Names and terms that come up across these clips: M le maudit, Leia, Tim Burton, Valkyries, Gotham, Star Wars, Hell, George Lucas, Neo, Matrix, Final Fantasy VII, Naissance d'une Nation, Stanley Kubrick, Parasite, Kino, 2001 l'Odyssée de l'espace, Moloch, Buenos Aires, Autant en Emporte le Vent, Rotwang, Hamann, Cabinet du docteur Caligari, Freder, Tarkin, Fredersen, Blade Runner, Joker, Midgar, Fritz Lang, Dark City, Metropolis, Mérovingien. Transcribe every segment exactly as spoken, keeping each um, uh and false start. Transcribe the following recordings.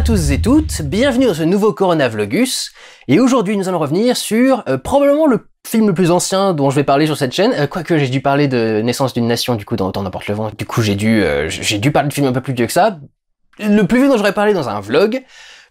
à tous et toutes, bienvenue dans ce nouveau CoronaVlogus, et aujourd'hui nous allons revenir sur euh, probablement le film le plus ancien dont je vais parler sur cette chaîne, euh, quoique j'ai dû parler de Naissance d'une Nation du coup dans Autant en Emporte le Vent, du coup j'ai dû, euh, j'ai dû parler de film un peu plus vieux que ça, le plus vieux dont j'aurais parlé dans un vlog,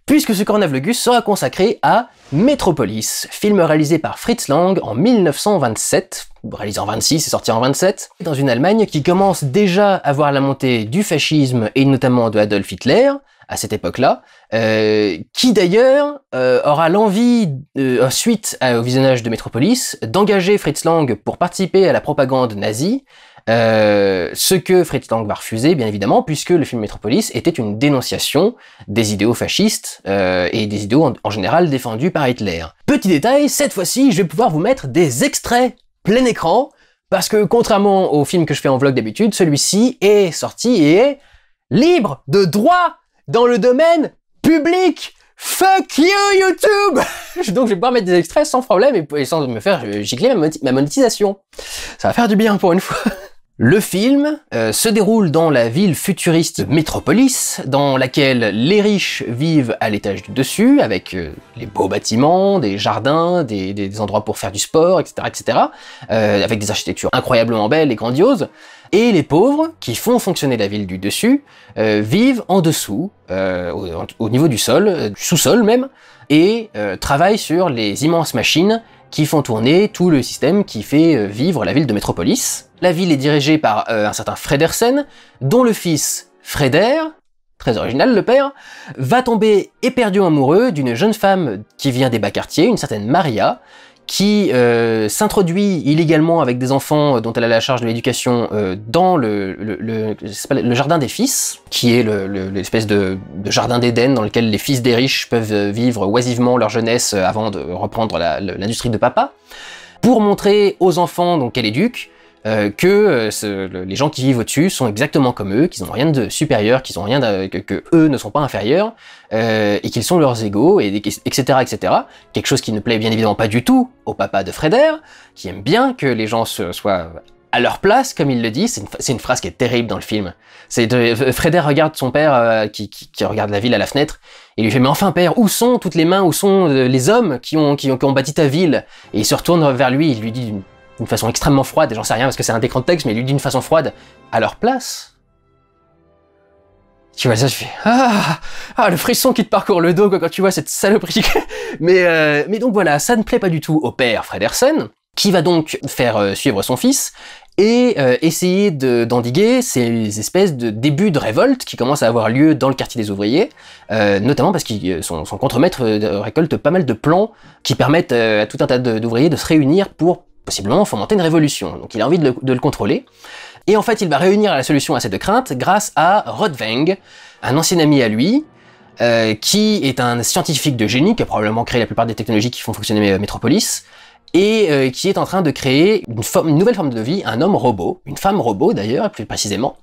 puisque ce CoronaVlogus sera consacré à Metropolis, film réalisé par Fritz Lang en mille neuf cent vingt-sept, réalisé en vingt-six et sorti en vingt-sept, dans une Allemagne qui commence déjà à voir la montée du fascisme et notamment de Adolf Hitler, à cette époque-là, euh, qui d'ailleurs euh, aura l'envie, euh, suite à, au visionnage de Metropolis, d'engager Fritz Lang pour participer à la propagande nazie, euh, ce que Fritz Lang va refuser, bien évidemment, puisque le film Metropolis était une dénonciation des idéaux fascistes euh, et des idéaux en, en général défendus par Hitler. Petit détail, cette fois-ci, je vais pouvoir vous mettre des extraits plein écran, parce que contrairement au film que je fais en vlog d'habitude, celui-ci est sorti et est libre de droit dans le domaine public. Fuck you YouTube. Donc je vais pouvoir mettre des extraits sans problème et sans me faire gicler ma monétisation. Ça va faire du bien pour une fois. Le film euh, se déroule dans la ville futuriste Metropolis, dans laquelle les riches vivent à l'étage du dessus, avec euh, les beaux bâtiments, des jardins, des, des endroits pour faire du sport, et cetera et cetera, euh, avec des architectures incroyablement belles et grandioses. Et les pauvres, qui font fonctionner la ville du dessus, euh, vivent en dessous, euh, au, au niveau du sol, euh, du sous-sol même, et euh, travaillent sur les immenses machines qui font tourner tout le système qui fait vivre la ville de Metropolis. La ville est dirigée par euh, un certain Fredersen, dont le fils Freder, très original le père, va tomber éperdument amoureux d'une jeune femme qui vient des bas quartiers, une certaine Maria, qui euh, s'introduit illégalement avec des enfants dont elle a la charge de l'éducation euh, dans le, le, le, le jardin des fils, qui est le, le, l'espèce de, de jardin d'Éden dans lequel les fils des riches peuvent vivre oisivement leur jeunesse avant de reprendre l'industrie de papa, pour montrer aux enfants donc, qu'elle éduque, Euh, que euh, ce, le, les gens qui vivent au-dessus sont exactement comme eux, qu'ils n'ont rien de supérieur, qu'ils n'ont rien de, que, que eux ne sont pas inférieurs, euh, et qu'ils sont leurs égaux, et, et, etc., et cetera. Quelque chose qui ne plaît bien évidemment pas du tout au papa de Freder, qui aime bien que les gens se, soient à leur place, comme il le dit. C'est une, une phrase qui est terrible dans le film. De, Freder regarde son père euh, qui, qui, qui regarde la ville à la fenêtre, et lui fait « Mais enfin père, où sont toutes les mains, où sont les hommes qui ont, qui ont, qui ont bâti ta ville ?» Et il se retourne vers lui, il lui dit d'une d'une façon extrêmement froide, et j'en sais rien parce que c'est un décran de texte, mais il lui dit d'une façon froide, à leur place. Tu vois ça, je fais ah, ah, le frisson qui te parcourt le dos quoi, quand tu vois cette saloperie. mais, euh, mais donc voilà, ça ne plaît pas du tout au père Fredersen, qui va donc faire euh, suivre son fils, et euh, essayer d'endiguer de, ces espèces de débuts de révolte qui commencent à avoir lieu dans le quartier des ouvriers, euh, notamment parce que son, son contremaître récolte pas mal de plans qui permettent euh, à tout un tas d'ouvriers de, de se réunir pour possiblement fomenter une révolution, donc il a envie de le, de le contrôler. Et en fait, il va réunir la solution à ces deux craintes grâce à Rotwang, un ancien ami à lui, euh, qui est un scientifique de génie, qui a probablement créé la plupart des technologies qui font fonctionner Metropolis, et euh, qui est en train de créer une, forme, une nouvelle forme de vie, un homme-robot, une femme-robot d'ailleurs, plus précisément,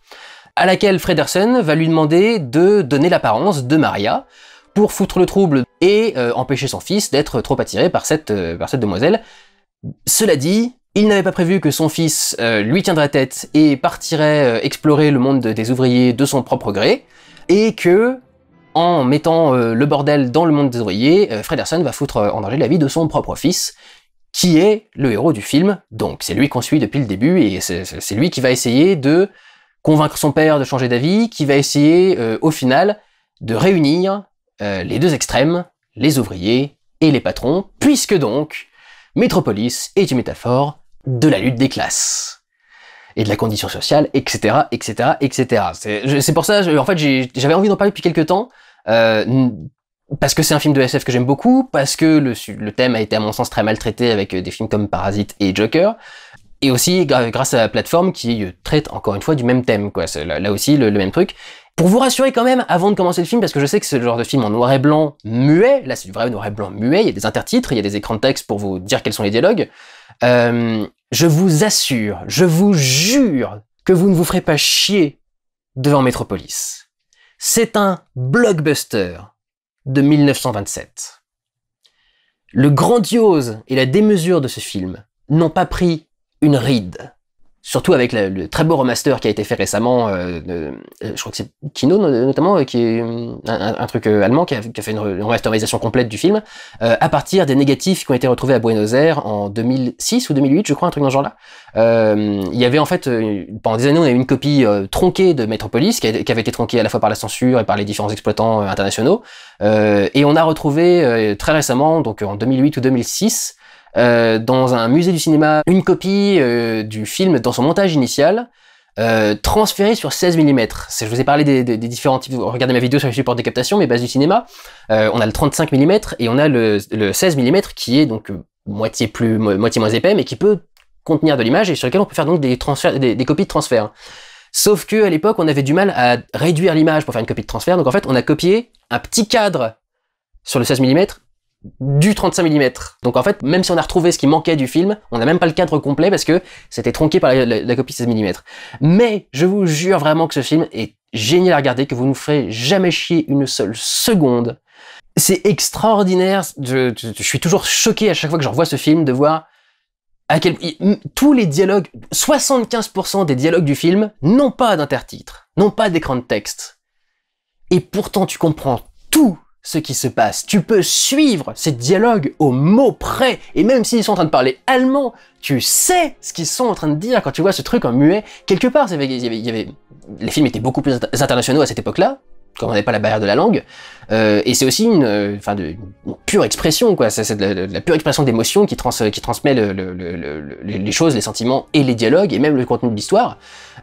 à laquelle Fredersen va lui demander de donner l'apparence de Maria, pour foutre le trouble et euh, empêcher son fils d'être trop attiré par cette, euh, par cette demoiselle. Cela dit, il n'avait pas prévu que son fils euh, lui tiendrait tête et partirait euh, explorer le monde des ouvriers de son propre gré, et que, en mettant euh, le bordel dans le monde des ouvriers, euh, Fredersen va foutre euh, en danger la vie de son propre fils, qui est le héros du film, donc c'est lui qu'on suit depuis le début, et c'est lui qui va essayer de convaincre son père de changer d'avis, qui va essayer, euh, au final, de réunir euh, les deux extrêmes, les ouvriers et les patrons, puisque donc, Metropolis est une métaphore de la lutte des classes et de la condition sociale, et cetera, et cetera, et cetera. C'est pour ça, je, en fait, j'avais envie d'en parler depuis quelques temps, euh, parce que c'est un film de S F que j'aime beaucoup, parce que le, le thème a été à mon sens très maltraité avec des films comme Parasite et Joker, et aussi grâce à la plateforme qui traite encore une fois du même thème, quoi. Là, là aussi le, le même truc. Pour vous rassurer quand même, avant de commencer le film, parce que je sais que c'est le genre de film en noir et blanc muet, là c'est du vrai noir et blanc muet, il y a des intertitres, il y a des écrans de texte pour vous dire quels sont les dialogues, euh, je vous assure, je vous jure que vous ne vous ferez pas chier devant Metropolis. C'est un blockbuster de mille neuf cent vingt-sept. Le grandiose et la démesure de ce film n'ont pas pris une ride surtout avec le, le très beau remaster qui a été fait récemment, euh, de, je crois que c'est Kino notamment, euh, qui est un, un truc euh, allemand qui a, qui a fait une, une remasterisation complète du film, euh, à partir des négatifs qui ont été retrouvés à Buenos Aires en deux mille six ou deux mille huit, je crois, un truc dans ce genre-là. Euh, il y avait en fait, euh, pendant des années, on avait une copie euh, tronquée de Metropolis, qui, a, qui avait été tronquée à la fois par la censure et par les différents exploitants euh, internationaux, euh, et on a retrouvé euh, très récemment, donc en deux mille huit ou deux mille six, Euh, dans un musée du cinéma, une copie euh, du film dans son montage initial, euh, transférée sur seize millimètres. Je vous ai parlé des, des, des différents types, regardez ma vidéo sur les supports de captation, mais base du cinéma, euh, on a le trente-cinq millimètres et on a le, le seize millimètres qui est donc euh, moitié, plus, mo moitié moins épais, mais qui peut contenir de l'image et sur lequel on peut faire donc des, des, des copies de transfert. Sauf qu'à l'époque, on avait du mal à réduire l'image pour faire une copie de transfert, donc en fait, on a copié un petit cadre sur le seize millimètres, du trente-cinq millimètres. Donc en fait, même si on a retrouvé ce qui manquait du film, on n'a même pas le cadre complet parce que c'était tronqué par la, la, la copie seize millimètres. Mais je vous jure vraiment que ce film est génial à regarder, que vous ne ferez jamais chier une seule seconde. C'est extraordinaire, je, je, je suis toujours choqué à chaque fois que je revois ce film de voir à quel point tous les dialogues, soixante-quinze pour cent des dialogues du film n'ont pas d'intertitre, n'ont pas d'écran de texte. Et pourtant tu comprends tout ce qui se passe. Tu peux suivre ces dialogues au mot près, et même s'ils sont en train de parler allemand, tu sais ce qu'ils sont en train de dire quand tu vois ce truc en muet. Quelque part, il y avait, il y avait, les films étaient beaucoup plus internationaux à cette époque-là, quand on n'avait pas la barrière de la langue, euh, et c'est aussi une, euh, enfin, de, une pure expression, quoi. C'est de, de, de la pure expression d'émotion qui, trans, qui transmet le, le, le, le, les choses, les sentiments et les dialogues, et même le contenu de l'histoire.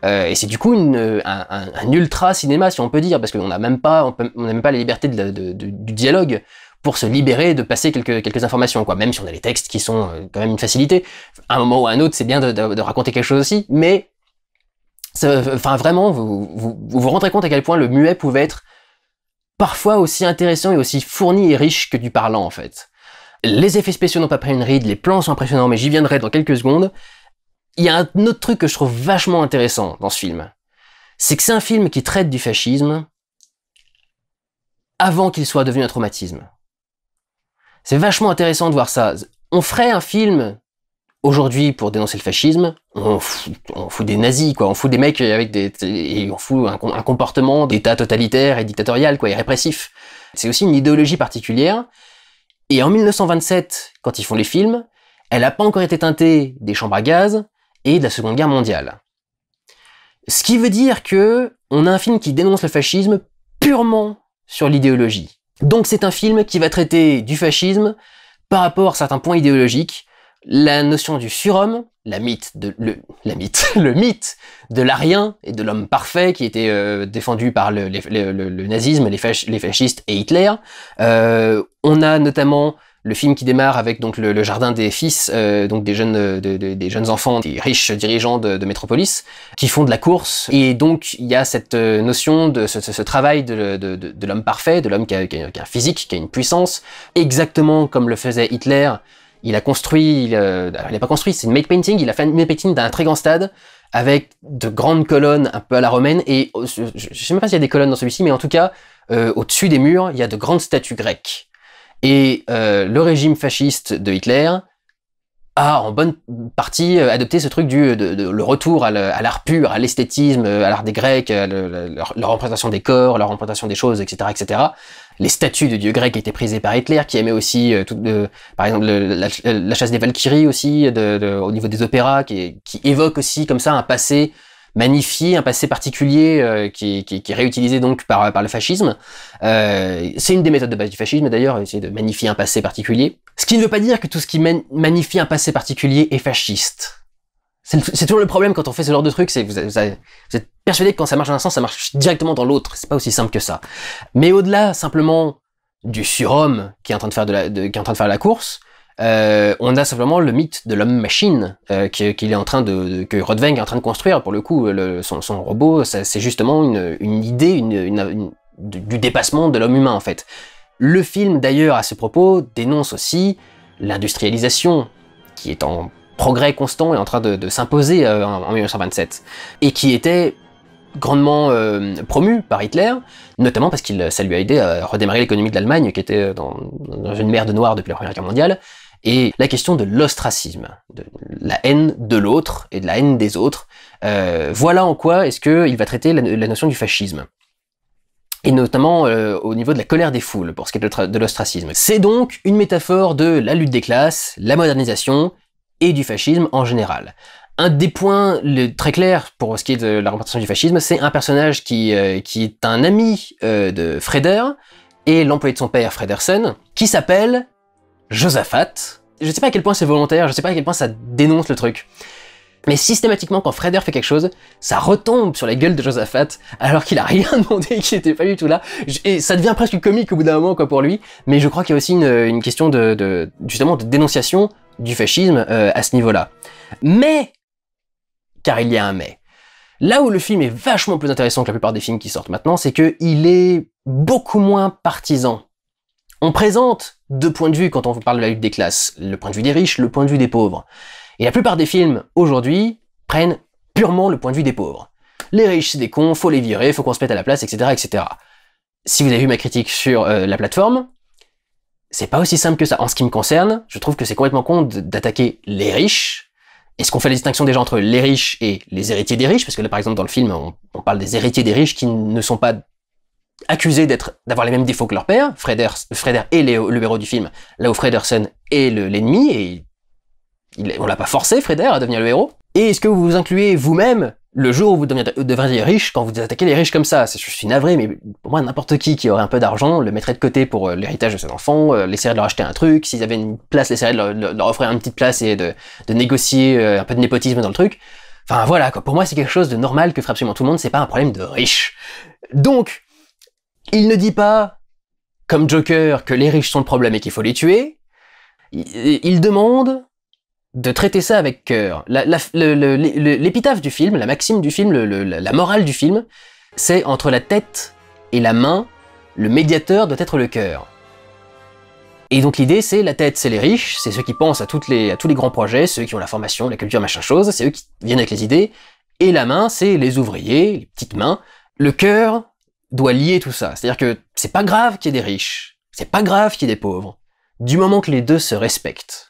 Euh, et c'est du coup une, un, un, un ultra cinéma, si on peut dire, parce qu'on n'a même pas, on peut, on n'a même pas la liberté de, de, de, du dialogue pour se libérer de passer quelques, quelques informations, quoi. Même si on a les textes qui sont quand même une facilité, à un moment ou à un autre, c'est bien de, de, de raconter quelque chose aussi, mais enfin vraiment, vous vous, vous vous rendrez compte à quel point le muet pouvait être parfois aussi intéressant et aussi fourni et riche que du parlant, en fait. Les effets spéciaux n'ont pas pris une ride, les plans sont impressionnants, mais j'y viendrai dans quelques secondes. Il y a un autre truc que je trouve vachement intéressant dans ce film. C'est que c'est un film qui traite du fascisme avant qu'il soit devenu un traumatisme. C'est vachement intéressant de voir ça. On ferait un film aujourd'hui pour dénoncer le fascisme, on fout, on fout des nazis, quoi. On fout des mecs avec des... et on fout un, un comportement d'état totalitaire et dictatorial, quoi, et répressif. C'est aussi une idéologie particulière. Et en mille neuf cent vingt-sept, quand ils font les films, elle n'a pas encore été teintée des chambres à gaz et de la Seconde Guerre mondiale. Ce qui veut dire que on a un film qui dénonce le fascisme purement sur l'idéologie. Donc c'est un film qui va traiter du fascisme par rapport à certains points idéologiques, la notion du surhomme, la mythe de, le, la mythe, le mythe de l'arien et de l'homme parfait qui était euh, défendu par le, le, le, le nazisme, les, fach, les fascistes et Hitler. Euh, on a notamment le film qui démarre avec donc le, le jardin des fils, euh, donc des jeunes, de, de, des jeunes enfants, des riches dirigeants de, de Métropolis, qui font de la course. Et donc il y a cette notion de ce, ce, ce travail de, de, de, de l'homme parfait, de l'homme qui a, qui a un physique, qui a une puissance, exactement comme le faisait Hitler. Il a construit, il euh, n'a pas construit, c'est une make painting, il a fait une make painting d'un très grand stade avec de grandes colonnes un peu à la romaine, et je ne sais même pas s'il y a des colonnes dans celui-ci, mais en tout cas, euh, au-dessus des murs, il y a de grandes statues grecques. Et euh, le régime fasciste de Hitler a en bonne partie adopté ce truc du de, de, le retour à l'art pur, à l'esthétisme, à l'art des Grecs, à le, la, leur, leur représentation des corps, leur représentation des choses, et cetera, et cetera. Les statues de dieux grecs étaient prisées par Hitler, qui aimait aussi, euh, tout, euh, par exemple, le, la, la chasse des Valkyries aussi, de, de, au niveau des opéras, qui, qui évoque aussi comme ça un passé magnifié, un passé particulier euh, qui, qui, qui est réutilisé donc par, par le fascisme. Euh, c'est une des méthodes de base du fascisme d'ailleurs, essayer de magnifier un passé particulier. Ce qui ne veut pas dire que tout ce qui magnifie un passé particulier est fasciste. C'est toujours le problème quand on fait ce genre de truc, c'est que vous, vous, vous êtes persuadé que quand ça marche dans un sens, ça marche directement dans l'autre. C'est pas aussi simple que ça. Mais au-delà simplement du surhomme qui est en train de faire de la, de, qui est en train de faire la course, euh, on a simplement le mythe de l'homme-machine euh, qu'il est en train de, de que Rotwang est en train de construire. Pour le coup, le, son, son robot, c'est justement une, une idée, une, une, une, du dépassement de l'homme humain en fait. Le film d'ailleurs à ce propos dénonce aussi l'industrialisation qui est en progrès constant et en train de, de s'imposer euh, en, en mille neuf cent vingt-sept, et qui était grandement euh, promu par Hitler, notamment parce que ça lui a aidé à redémarrer l'économie de l'Allemagne, qui était dans, dans une mer de noir depuis la Première Guerre mondiale, et la question de l'ostracisme, de la haine de l'autre et de la haine des autres. Euh, voilà en quoi est-ce qu'il va traiter la, la notion du fascisme, et notamment euh, au niveau de la colère des foules, pour ce qui est de, de l'ostracisme. C'est donc une métaphore de la lutte des classes, la modernisation, et du fascisme en général. Un des points le, très clairs pour ce qui est de la représentation du fascisme, c'est un personnage qui, euh, qui est un ami euh, de Freder, et l'employé de son père, Fredersen, qui s'appelle Josaphat. Je sais pas à quel point c'est volontaire, je sais pas à quel point ça dénonce le truc, mais systématiquement, quand Freder fait quelque chose, ça retombe sur la gueule de Josaphat, alors qu'il a rien demandé, qu'il n'était pas du tout là. Et ça devient presque comique au bout d'un moment, quoi, pour lui. Mais je crois qu'il y a aussi une, une question de, de, justement, de dénonciation du fascisme euh, à ce niveau-là. Mais, car il y a un mais, là où le film est vachement plus intéressant que la plupart des films qui sortent maintenant, c'est qu'il est beaucoup moins partisan. On présente deux points de vue quand on parle de la lutte des classes, le point de vue des riches, le point de vue des pauvres. Et la plupart des films, aujourd'hui, prennent purement le point de vue des pauvres. Les riches, c'est des cons, faut les virer, faut qu'on se mette à la place, et cetera, et cetera. Si vous avez vu ma critique sur euh, la plateforme, c'est pas aussi simple que ça. En ce qui me concerne, je trouve que c'est complètement con d'attaquer les riches. Est-ce qu'on fait la distinction déjà entre les riches et les héritiers des riches? Parce que là, par exemple, dans le film, on, on parle des héritiers des riches qui ne sont pas accusés d'être, d'avoir les mêmes défauts que leur père. Freder, Freder est le, le héros du film, là où Fredersen est l'ennemi, le, et... Il, on l'a pas forcé, Freder, à devenir le héros. Et est-ce que vous vous incluez vous-même le jour où vous deviendrez riche quand vous attaquez les riches comme ça? Je suis navré, mais pour moi, n'importe qui qui aurait un peu d'argent le mettrait de côté pour euh, l'héritage de ses enfants, euh, l'essayer de leur acheter un truc, s'ils avaient une place, l'essayer de leur, leur offrir une petite place et de, de négocier euh, un peu de népotisme dans le truc. Enfin voilà, quoi. Pour moi, c'est quelque chose de normal que ferait absolument tout le monde, c'est pas un problème de riche. Donc, il ne dit pas, comme Joker, que les riches sont le problème et qu'il faut les tuer. Il, il demande de traiter ça avec cœur. L'épitaphe du film, la maxime du film, le, le, la morale du film, c'est entre la tête et la main, le médiateur doit être le cœur. Et donc l'idée, c'est la tête, c'est les riches, c'est ceux qui pensent à, toutes les, à tous les grands projets, ceux qui ont la formation, la culture, machin chose, c'est eux qui viennent avec les idées, et la main, c'est les ouvriers, les petites mains. Le cœur doit lier tout ça, c'est-à-dire que c'est pas grave qu'il y ait des riches, c'est pas grave qu'il y ait des pauvres, du moment que les deux se respectent.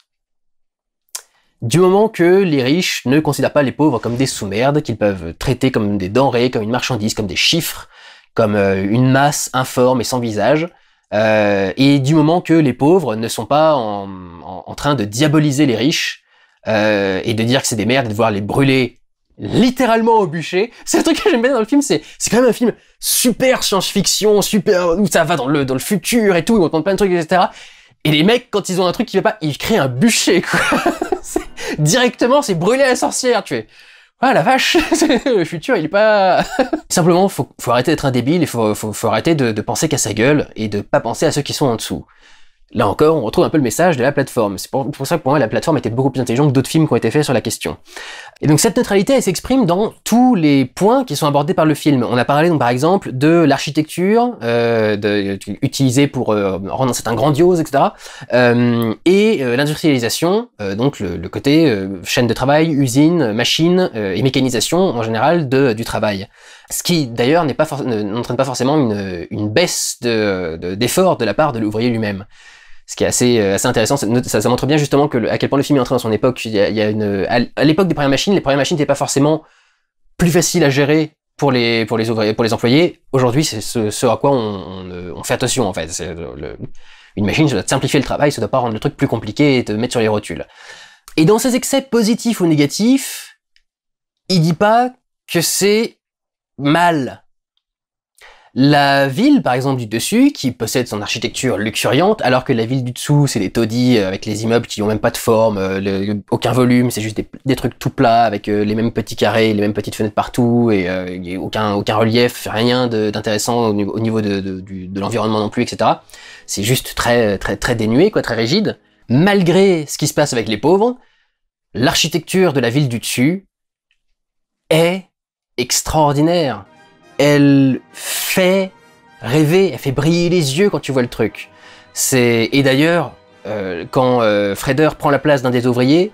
Du moment que les riches ne considèrent pas les pauvres comme des sous-merdes, qu'ils peuvent traiter comme des denrées, comme une marchandise, comme des chiffres, comme une masse informe et sans visage, euh, et du moment que les pauvres ne sont pas en, en, en train de diaboliser les riches, euh, et de dire que c'est des merdes et de devoir les brûler littéralement au bûcher. C'est le truc que j'aime bien dans le film, c'est quand même un film super science-fiction, super où ça va dans le, dans le futur et tout, où on entend plein de trucs, et cetera. Et les mecs, quand ils ont un truc qui va pas, ils créent un bûcher, quoi. Directement, c'est brûler la sorcière, tu fais. Ah la vache, le futur il est pas... Simplement, faut, faut arrêter d'être un débile, il faut, faut, faut arrêter de, de penser qu'à sa gueule et de pas penser à ceux qui sont en dessous. Là encore, on retrouve un peu le message de la plateforme. C'est pour, pour ça que pour moi, la plateforme était beaucoup plus intelligente que d'autres films qui ont été faits sur la question. Et donc cette neutralité, elle s'exprime dans tous les points qui sont abordés par le film. On a parlé donc par exemple de l'architecture euh, utilisée pour euh, rendre certains grandioses, et cetera. Euh, et euh, l'industrialisation, euh, donc le, le côté euh, chaîne de travail, usine, machine euh, et mécanisation en général de, du travail. Ce qui d'ailleurs n'entraîne pas forcément une, une baisse de, de, d'effort de la part de l'ouvrier lui-même. Ce qui est assez, assez intéressant, ça, ça montre bien justement que le, à quel point le film est entré dans son époque. Il y a, il y a une, à l'époque des premières machines, les premières machines n'étaient pas forcément plus faciles à gérer pour les, pour les, ouvriers, pour les employés. Aujourd'hui, c'est ce, ce à quoi on, on, on fait attention en fait. Le, une machine, ça doit simplifier le travail, ça ne doit pas rendre le truc plus compliqué et te mettre sur les rotules. Et dans ses excès positifs ou négatifs, il ne dit pas que c'est mal. La ville, par exemple, du dessus, qui possède son architecture luxuriante, alors que la ville du dessous, c'est des taudis avec les immeubles qui n'ont même pas de forme, euh, le, aucun volume, c'est juste des, des trucs tout plats, avec euh, les mêmes petits carrés, les mêmes petites fenêtres partout, et, euh, et aucun, aucun relief, rien d'intéressant au, au niveau de, de, de, de l'environnement non plus, et cetera. C'est juste très, très, très dénué, quoi, très rigide. Malgré ce qui se passe avec les pauvres, l'architecture de la ville du dessus est extraordinaire. Elle fait rêver, elle fait briller les yeux quand tu vois le truc. Et d'ailleurs, euh, quand euh, Freder prend la place d'un des ouvriers,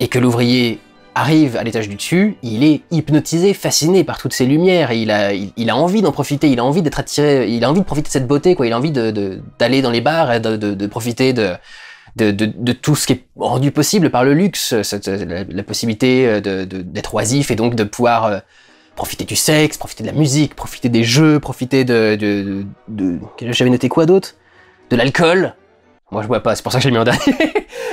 et que l'ouvrier arrive à l'étage du dessus, il est hypnotisé, fasciné par toutes ces lumières, et il a, il, il a envie d'en profiter, il a envie d'être attiré, il a envie de profiter de cette beauté, quoi. Il a envie d'aller dans les bars, et de, de, de profiter de, de, de, de tout ce qui est rendu possible par le luxe, cette, la, la possibilité d'être oisif et donc de pouvoir euh, profiter du sexe, profiter de la musique, profiter des jeux, profiter de... de, de, de j'avais noté quoi d'autre? De l'alcool. Moi je bois pas, c'est pour ça que je l'ai mis en dernier.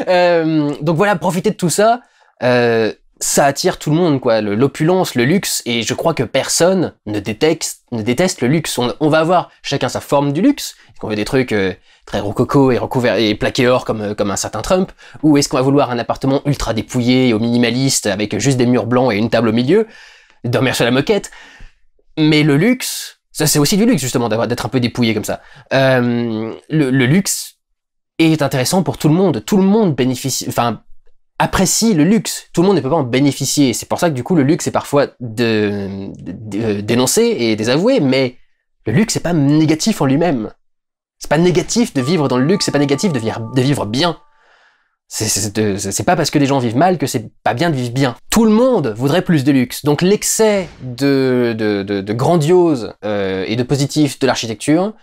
euh, donc voilà, profiter de tout ça, euh, ça attire tout le monde, quoi. L'opulence, le, le luxe, et je crois que personne ne déteste, ne déteste le luxe. On, on va avoir chacun sa forme du luxe. Est-ce qu'on veut des trucs euh, très rococo et recouverts et plaqués or comme, comme un certain Trump? Ou est-ce qu'on va vouloir un appartement ultra dépouillé, au minimaliste, avec juste des murs blancs et une table au milieu, dormir sur la moquette? Mais le luxe, ça c'est aussi du luxe justement, d'être un peu dépouillé comme ça. Euh, le, le luxe est intéressant pour tout le monde. Tout le monde bénéficie... Enfin, apprécie le luxe, tout le monde ne peut pas en bénéficier, c'est pour ça que du coup le luxe est parfois de, de, de, dénoncé et désavoué, mais le luxe c'est pas négatif en lui-même. C'est pas négatif de vivre dans le luxe, c'est pas négatif de vivre, de vivre bien. C'est pas parce que les gens vivent mal que c'est pas bien de vivre bien. Tout le monde voudrait plus de luxe, donc l'excès de, de, de, de grandiose euh, et de positif de l'architecture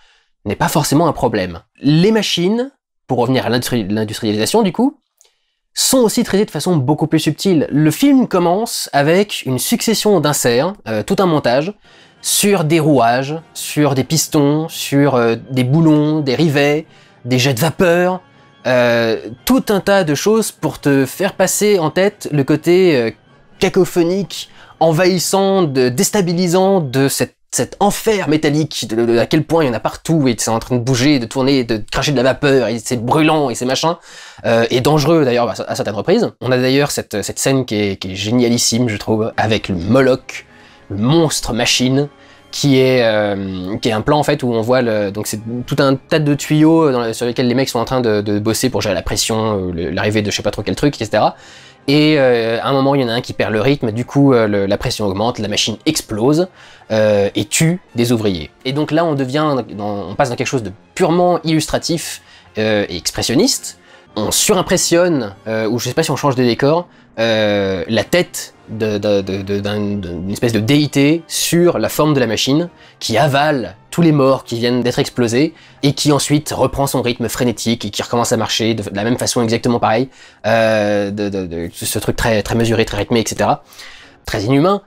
n'est pas forcément un problème. Les machines, pour revenir à l'industrialisation du coup, sont aussi traités de façon beaucoup plus subtile. Le film commence avec une succession d'inserts, euh, tout un montage, sur des rouages, sur des pistons, sur euh, des boulons, des rivets, des jets de vapeur, euh, tout un tas de choses pour te faire passer en tête le côté euh, cacophonique, envahissant, de, déstabilisant de cette, cet enfer métallique, de, de, à quel point il y en a partout, et c'est en train de bouger, de tourner, de cracher de la vapeur, et c'est brûlant, et c'est machin. Euh, et dangereux d'ailleurs à certaines reprises. On a d'ailleurs cette, cette scène qui est, qui est génialissime, je trouve, avec le Moloch, le monstre machine, qui est, euh, qui est un plan en fait où on voit le, donc c'est tout un tas de tuyaux dans, sur lesquels les mecs sont en train de, de bosser pour gérer la pression, l'arrivée de je sais pas trop quel truc, et cetera. Et euh, à un moment il y en a un qui perd le rythme, du coup euh, le, la pression augmente, la machine explose euh, et tue des ouvriers. Et donc là on devient, dans, on passe dans quelque chose de purement illustratif euh, et expressionniste. On surimpressionne, euh, ou je sais pas si on change de décor, euh, la tête d'une espèce de déité sur la forme de la machine, qui avale tous les morts qui viennent d'être explosés, et qui ensuite reprend son rythme frénétique, et qui recommence à marcher de, de la même façon, exactement pareil, euh, de, de, de, ce truc très, très mesuré, très rythmé, et cetera. Très inhumain.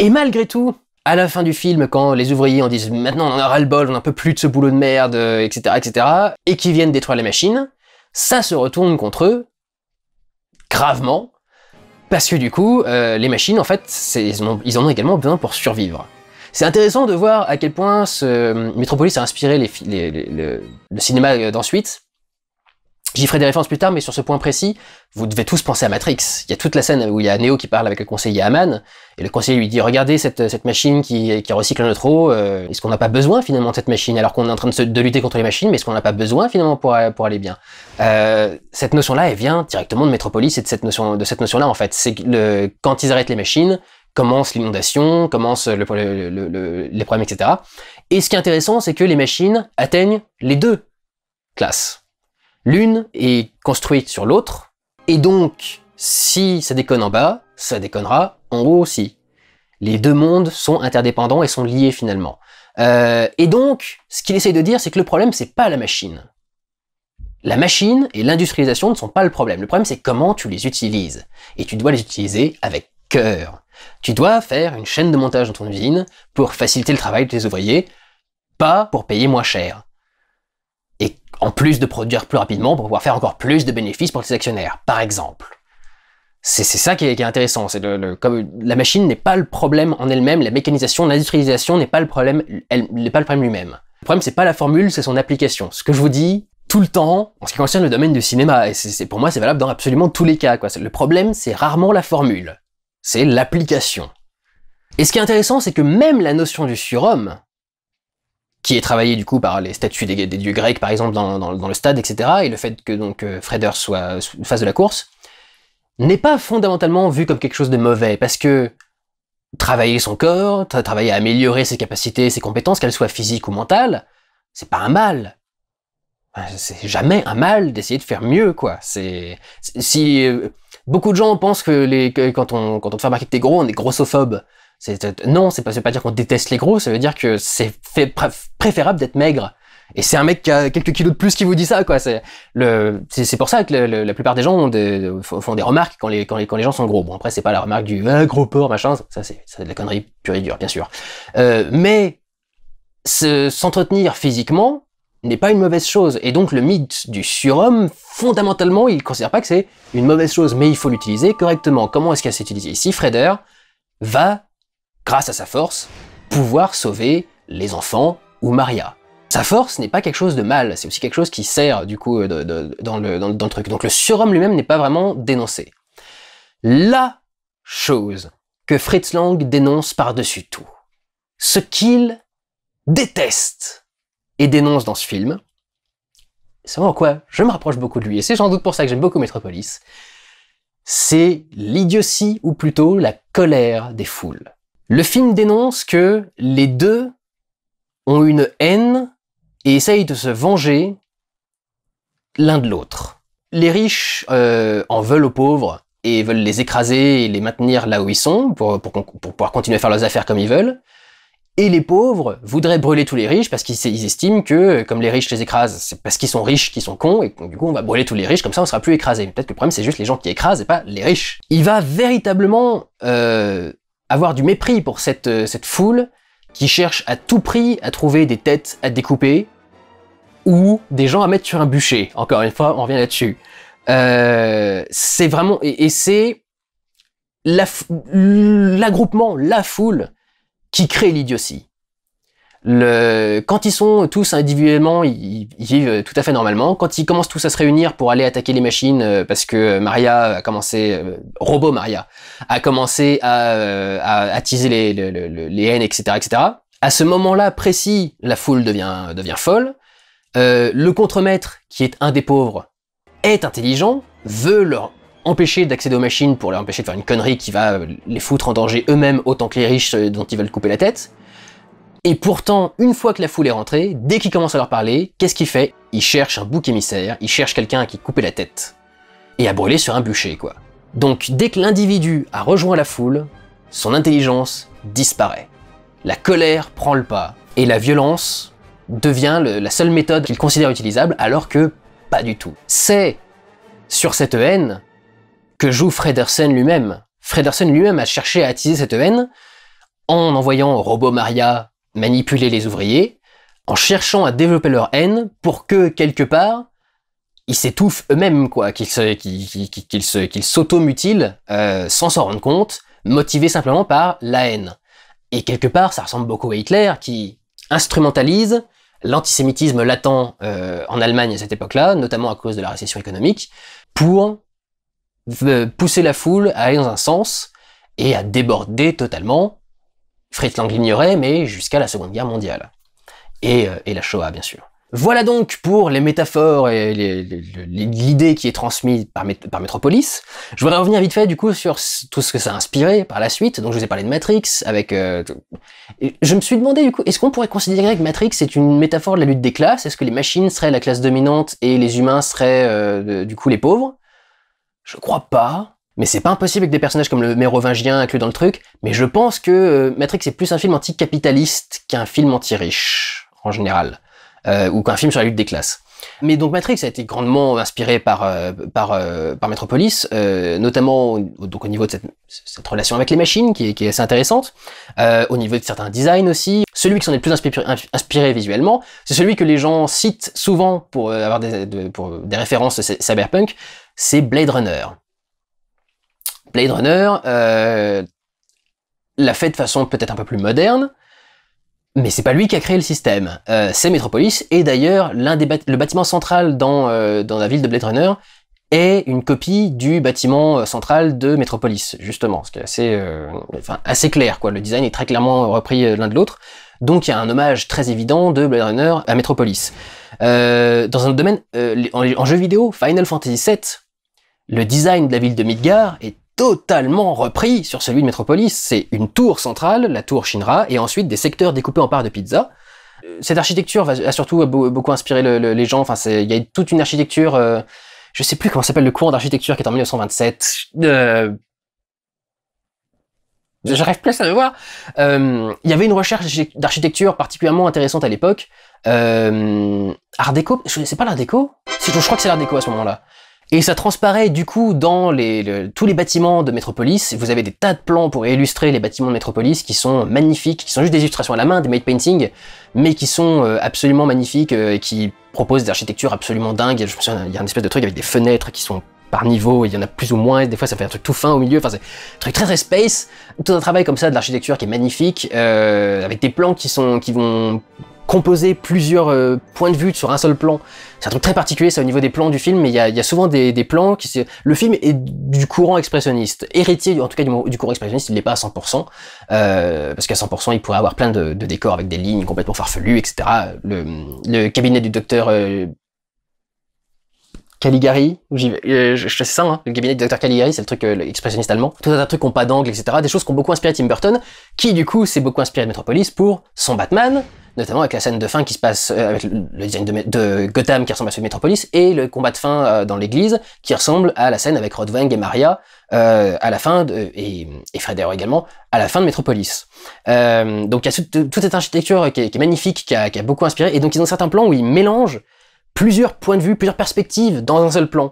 Et malgré tout, à la fin du film, quand les ouvriers en disent « Maintenant, on en a ras le bol, on n'en peut plus de ce boulot de merde, et cetera et cetera » et qui viennent détruire les machines, ça se retourne contre eux, gravement, parce que du coup, euh, les machines, en fait, ils en, ont, ils en ont également besoin pour survivre. C'est intéressant de voir à quel point ce Metropolis a inspiré les, les, les, les, le cinéma d'ensuite. J'y ferai des références plus tard, mais sur ce point précis, vous devez tous penser à Matrix. Il y a toute la scène où il y a Neo qui parle avec le conseiller Hamann, et le conseiller lui dit « Regardez cette, cette machine qui, qui recycle notre eau, euh, est-ce qu'on n'a pas besoin finalement de cette machine alors qu'on est en train de, se, de lutter contre les machines, mais est-ce qu'on n'a pas besoin finalement pour, pour aller bien euh, ?» Cette notion-là, elle vient directement de Metropolis et de cette notion-là notion en fait. C'est le quand ils arrêtent les machines, commence l'inondation, commence le, le, le, le, les problèmes, et cetera. Et ce qui est intéressant, c'est que les machines atteignent les deux classes. L'une est construite sur l'autre, et donc, si ça déconne en bas, ça déconnera en haut aussi. Les deux mondes sont interdépendants et sont liés finalement. Euh, et donc, ce qu'il essaye de dire, c'est que le problème, c'est pas la machine. La machine et l'industrialisation ne sont pas le problème. Le problème, c'est comment tu les utilises. Et tu dois les utiliser avec cœur. Tu dois faire une chaîne de montage dans ton usine pour faciliter le travail de tes ouvriers, pas pour payer moins cher. Et en plus de produire plus rapidement pour pouvoir faire encore plus de bénéfices pour tes actionnaires, par exemple. C'est ça qui est, qui est intéressant, c'est le, le, comme la machine n'est pas le problème en elle-même, la mécanisation, l'industrialisation n'est pas le problème, elle n'est pas le problème lui-même. Le problème c'est pas la formule, c'est son application. Ce que je vous dis tout le temps en ce qui concerne le domaine du cinéma, et c'est pour moi c'est valable dans absolument tous les cas, quoi. Le problème c'est rarement la formule, c'est l'application. Et ce qui est intéressant c'est que même la notion du surhomme, qui est travaillé du coup par les statues des, des dieux grecs par exemple dans, dans, dans le stade, et cetera. Et le fait que donc Freder soit face de la course n'est pas fondamentalement vu comme quelque chose de mauvais, parce que travailler son corps, travailler à améliorer ses capacités, ses compétences, qu'elles soient physiques ou mentales, c'est pas un mal. C'est jamais un mal d'essayer de faire mieux, quoi. C'est si euh, beaucoup de gens pensent que, les, que quand on quand on te fait remarquer que t'es gros, on est grossophobe. Non, c'est pas, pas dire qu'on déteste les gros, ça veut dire que c'est préférable d'être maigre. Et c'est un mec qui a quelques kilos de plus qui vous dit ça, quoi. C'est le, c'est pour ça que le, le, la plupart des gens ont des, font des remarques quand les, quand les, quand les gens sont gros. Bon, après, c'est pas la remarque du ah, gros porc, machin. Ça, c'est de la connerie pure et dure, bien sûr. Euh, mais s'entretenir physiquement n'est pas une mauvaise chose. Et donc, le mythe du surhomme, fondamentalement, il ne considère pas que c'est une mauvaise chose, mais il faut l'utiliser correctement. Comment est-ce qu'elle s'est utilisée ici? Freder va, grâce à sa force, pouvoir sauver les enfants ou Maria. Sa force n'est pas quelque chose de mal, c'est aussi quelque chose qui sert, du coup, de, de, dans, le, dans, dans le truc. Donc, le surhomme lui-même n'est pas vraiment dénoncé. La chose que Fritz Lang dénonce par-dessus tout, ce qu'il déteste et dénonce dans ce film, c'est en quoi je me rapproche beaucoup de lui, et c'est sans doute pour ça que j'aime beaucoup Metropolis, c'est l'idiotie, ou plutôt la colère des foules. Le film dénonce que les deux ont une haine et essayent de se venger l'un de l'autre. Les riches euh, en veulent aux pauvres et veulent les écraser et les maintenir là où ils sont pour, pour, pour pouvoir continuer à faire leurs affaires comme ils veulent. Et les pauvres voudraient brûler tous les riches parce qu'ils estiment que, comme les riches les écrasent, c'est parce qu'ils sont riches qu'ils sont cons, et du coup on va brûler tous les riches, comme ça on sera plus écrasés. Peut-être que le problème c'est juste les gens qui écrasent et pas les riches. Il va véritablement euh, avoir du mépris pour cette, cette foule qui cherche à tout prix à trouver des têtes à découper ou des gens à mettre sur un bûcher. Encore une fois, on revient là-dessus. Euh, c'est vraiment... Et, et c'est l'agroupement, la, la foule, qui crée l'idiotie. Le... Quand ils sont tous individuellement, ils, ils vivent tout à fait normalement. Quand ils commencent tous à se réunir pour aller attaquer les machines, parce que Maria a commencé, Robot Maria, a commencé à, à attiser les, les, les, les haines, et cetera, et cetera. À ce moment-là précis, la foule devient, devient folle. Euh, le contremaître, qui est un des pauvres, est intelligent, veut leur empêcher d'accéder aux machines pour leur empêcher de faire une connerie qui va les foutre en danger eux-mêmes autant que les riches dont ils veulent couper la tête. Et pourtant, une fois que la foule est rentrée, dès qu'il commence à leur parler, qu'est-ce qu'il fait? Il cherche un bouc émissaire, il cherche quelqu'un à qui couper la tête. Et à brûler sur un bûcher, quoi. Donc, dès que l'individu a rejoint la foule, son intelligence disparaît. La colère prend le pas, et la violence devient le, la seule méthode qu'il considère utilisable, alors que pas du tout. C'est sur cette haine que joue Fredersen lui-même. Fredersen lui-même a cherché à attiser cette haine en envoyant Robot Maria manipuler les ouvriers, en cherchant à développer leur haine pour que, quelque part, ils s'étouffent eux-mêmes, quoi, qu'ils se, qu'ils, qu'ils se, qu'ils s'auto-mutilent euh, sans s'en rendre compte, motivés simplement par la haine. Et quelque part, ça ressemble beaucoup à Hitler, qui instrumentalise l'antisémitisme latent euh, en Allemagne à cette époque-là, notamment à cause de la récession économique, pour pousser la foule à aller dans un sens et à déborder totalement. Fritz Lang l'ignorait, mais jusqu'à la Seconde Guerre mondiale. Et, et la Shoah, bien sûr. Voilà donc pour les métaphores et l'idée qui est transmise par, par Metropolis. Je voudrais revenir vite fait, du coup, sur tout ce que ça a inspiré par la suite. Donc je vous ai parlé de Matrix, avec... Euh, je me suis demandé, du coup, est-ce qu'on pourrait considérer que Matrix est une métaphore de la lutte des classes? Est-ce que les machines seraient la classe dominante et les humains seraient, euh, du coup, les pauvres? Je crois pas, mais c'est pas impossible avec des personnages comme le Mérovingien inclus dans le truc, mais je pense que euh, Matrix est plus un film anti-capitaliste qu'un film anti-riche, en général, euh, ou qu'un film sur la lutte des classes. Mais donc Matrix a été grandement inspiré par, euh, par, euh, par Metropolis, euh, notamment au, donc au niveau de cette, cette relation avec les machines, qui est, qui est assez intéressante, euh, au niveau de certains designs aussi. Celui qui s'en est le plus inspiré, inspiré visuellement, c'est celui que les gens citent souvent pour euh, avoir des, de, pour des références cyberpunk, c'est Blade Runner. Blade Runner euh, l'a fait de façon peut-être un peu plus moderne, mais c'est pas lui qui a créé le système, euh, c'est Metropolis, et d'ailleurs l'un des bat le bâtiment central dans, euh, dans la ville de Blade Runner est une copie du bâtiment central de Metropolis, justement, ce qui est assez, euh, enfin, assez clair, quoi. Le design est très clairement repris l'un de l'autre, donc il y a un hommage très évident de Blade Runner à Metropolis. Euh, dans un domaine, euh, en, en jeu vidéo, Final Fantasy sept, le design de la ville de Midgar est totalement repris sur celui de Metropolis. C'est une tour centrale, la tour Shinra, et ensuite des secteurs découpés en parts de pizza. Cette architecture va, a surtout beaucoup inspiré le, le, les gens. Enfin, il y a toute une architecture, euh, je sais plus comment s'appelle le courant d'architecture qui est en mille neuf cent vingt-sept. Euh, j'arrive plus à le voir. Euh, il y avait une recherche d'architecture particulièrement intéressante à l'époque. Euh, Art déco, c'est pas l'Art déco, je crois que c'est l'Art déco à ce moment-là. Et ça transparaît du coup dans les, le, tous les bâtiments de Metropolis. Vous avez des tas de plans pour illustrer les bâtiments de Metropolis qui sont magnifiques, qui sont juste des illustrations à la main, des made paintings, mais qui sont euh, absolument magnifiques euh, et qui proposent des architectures absolument dingues. Je me souviens, il y a un espèce de truc avec des fenêtres qui sont par niveau, il y en a plus ou moins, des fois ça fait un truc tout fin au milieu, enfin c'est un truc très très space. Tout un travail comme ça de l'architecture qui est magnifique, euh, avec des plans qui, sont, qui vont... composer plusieurs euh, points de vue sur un seul plan. C'est un truc très particulier, ça, au niveau des plans du film, mais il y a, y a souvent des, des plans qui... Le film est du courant expressionniste, héritier en tout cas du, du courant expressionniste, il n'est pas à cent pour cent, euh, parce qu'à cent pour cent, il pourrait avoir plein de, de décors avec des lignes complètement farfelues, et cetera. Le, le cabinet du docteur euh, Caligari, euh, je, je sais ça, hein, le cabinet du docteur Caligari, c'est le truc euh, expressionniste allemand. Tout un tas de trucs qui n'ont pas d'angle, et cetera. Des choses qui ont beaucoup inspiré Tim Burton, qui du coup s'est beaucoup inspiré de Metropolis pour son Batman, notamment avec la scène de fin qui se passe euh, avec le design de, de Gotham qui ressemble à celui de Metropolis, et le combat de fin euh, dans l'église qui ressemble à la scène avec Rotwang et Maria euh, à la fin de, et, et Freder également à la fin de Metropolis. Euh, donc il y a toute, toute cette architecture qui est, qui est magnifique, qui a, qui a beaucoup inspiré, et donc ils ont certains plans où ils mélangent plusieurs points de vue, plusieurs perspectives dans un seul plan.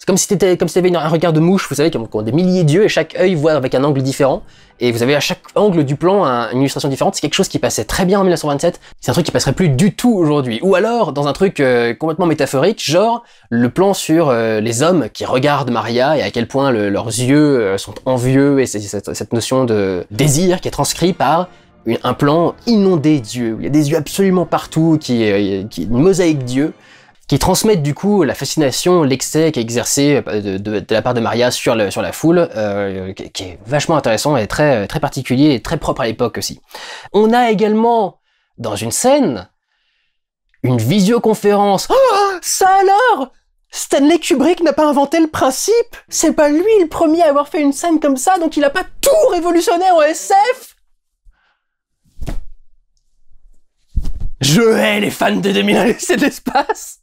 C'est comme si t'étais, comme si t'avais un regard de mouche, vous savez, qui ont des milliers d'yeux, et chaque œil voit avec un angle différent, et vous avez à chaque angle du plan un, une illustration différente. C'est quelque chose qui passait très bien en mille neuf cent vingt-sept, c'est un truc qui passerait plus du tout aujourd'hui. Ou alors, dans un truc euh, complètement métaphorique, genre le plan sur euh, les hommes qui regardent Maria, et à quel point le, leurs yeux euh, sont envieux, et c'est cette, cette notion de désir qui est transcrite par... Une, un plan inondé d'yeux, il y a des yeux absolument partout, qui est, qui est une mosaïque d'yeux, qui transmettent du coup la fascination, l'excès qui est exercé de, de, de la part de Maria sur, le, sur la foule, euh, qui, qui est vachement intéressant et très, très particulier et très propre à l'époque aussi. On a également, dans une scène, une visioconférence. Oh, ça alors! Stanley Kubrick n'a pas inventé le principe! C'est pas lui le premier à avoir fait une scène comme ça, donc il a pas tout révolutionné en S F! Je hais les fans de deux mille un l'Odyssée de l'espace.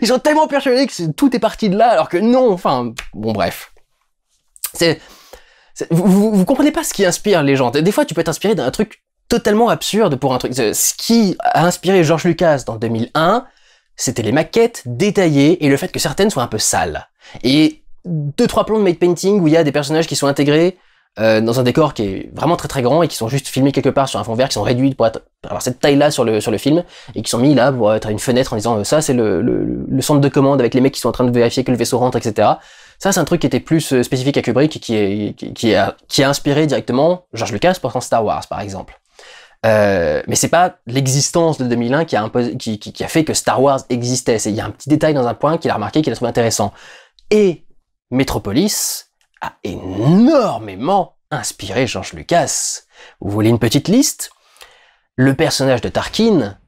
Ils sont tellement persuadés que tout est parti de là, alors que non, enfin, bon bref. C'est, vous, vous, vous comprenez pas ce qui inspire les gens. Des fois, tu peux être inspiré d'un truc totalement absurde pour un truc. Ce qui a inspiré George Lucas dans deux mille un, c'était les maquettes détaillées et le fait que certaines soient un peu sales. Et deux, trois plans de made painting où il y a des personnages qui sont intégrés Euh, dans un décor qui est vraiment très très grand et qui sont juste filmés quelque part sur un fond vert, qui sont réduits pour, être, pour avoir cette taille-là sur le, sur le film, et qui sont mis là pour être à une fenêtre en disant euh, ça c'est le, le, le centre de commande avec les mecs qui sont en train de vérifier que le vaisseau rentre, et cetera. Ça c'est un truc qui était plus spécifique à Kubrick et qui, est, qui, qui, a, qui a inspiré directement George Lucas pour son Star Wars par exemple. Euh, mais c'est pas l'existence de deux mille un qui a, imposé, qui, qui, qui a fait que Star Wars existait. Il y a un petit détail dans un point qu'il a remarqué, qu'il a trouvé intéressant. Et Metropolis a énormément inspiré George Lucas. Vous voulez une petite liste? Le personnage de Tarkin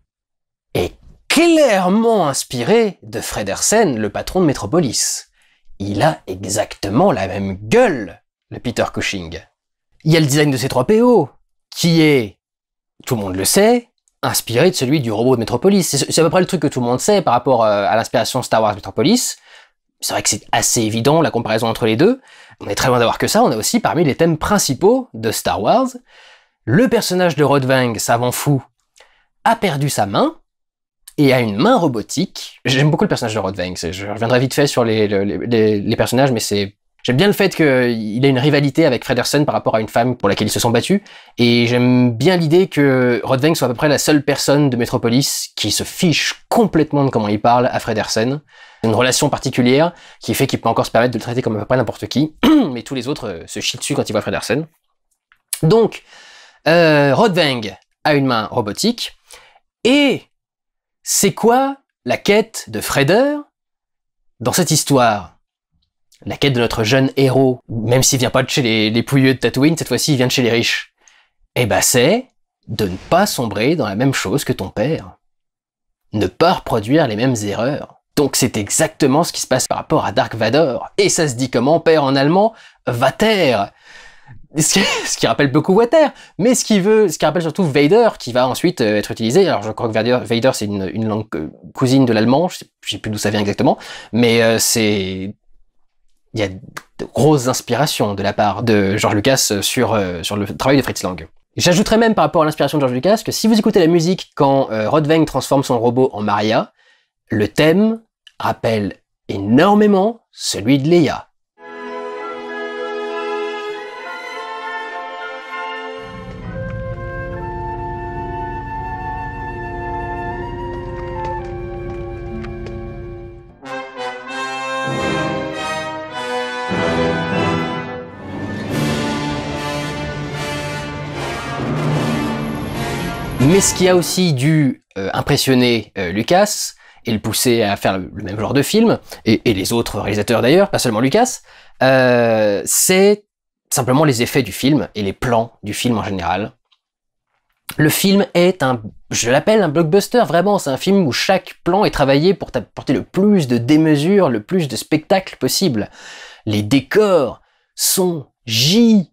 est clairement inspiré de Fredersen, le patron de Metropolis. Il a exactement la même gueule, le Peter Cushing. Il y a le design de ces trois P O, qui est, tout le monde le sait, inspiré de celui du robot de Metropolis. C'est à peu près le truc que tout le monde sait par rapport à l'inspiration Star Wars Metropolis. C'est vrai que c'est assez évident la comparaison entre les deux. On est très loin d'avoir que ça, on a aussi parmi les thèmes principaux de Star Wars, le personnage de Rotwang, savant fou, a perdu sa main et a une main robotique. J'aime beaucoup le personnage de Rotwang, je reviendrai vite fait sur les, les, les, les personnages, mais c'est... J'aime bien le fait qu'il ait une rivalité avec Fredersen par rapport à une femme pour laquelle ils se sont battus, et j'aime bien l'idée que Rotwang soit à peu près la seule personne de Metropolis qui se fiche complètement de comment il parle à Fredersen. Une relation particulière qui fait qu'il peut encore se permettre de le traiter comme à peu près n'importe qui, mais tous les autres se chient dessus quand ils voient Fredersen. Donc, euh, Rotwang a une main robotique, et c'est quoi la quête de Freder dans cette histoire? La quête de notre jeune héros, même s'il vient pas de chez les, les pouilleux de Tatooine, cette fois-ci il vient de chez les riches. Eh ben c'est de ne pas sombrer dans la même chose que ton père. Ne pas reproduire les mêmes erreurs. Donc c'est exactement ce qui se passe par rapport à Dark Vador. Et ça se dit comment, père en allemand? Vater. Ce qui, ce qui rappelle beaucoup Water, mais ce qui, veut, ce qui rappelle surtout Vader, qui va ensuite euh, être utilisé. Alors je crois que Vader, Vader c'est une, une langue euh, cousine de l'allemand, je sais, je sais plus d'où ça vient exactement, mais euh, c'est... Il y a de grosses inspirations de la part de George Lucas sur, euh, sur le travail de Fritz Lang. J'ajouterais même par rapport à l'inspiration de George Lucas que si vous écoutez la musique quand euh, Rotwang transforme son robot en Maria, le thème rappelle énormément celui de Leia. Mais ce qui a aussi dû euh, impressionner euh, Lucas, et le pousser à faire le, le même genre de film, et, et les autres réalisateurs d'ailleurs, pas seulement Lucas, euh, c'est simplement les effets du film, et les plans du film en général. Le film est un, je l'appelle un blockbuster, vraiment, c'est un film où chaque plan est travaillé pour apporter le plus de démesures, le plus de spectacles possible. Les décors sont gigantesques.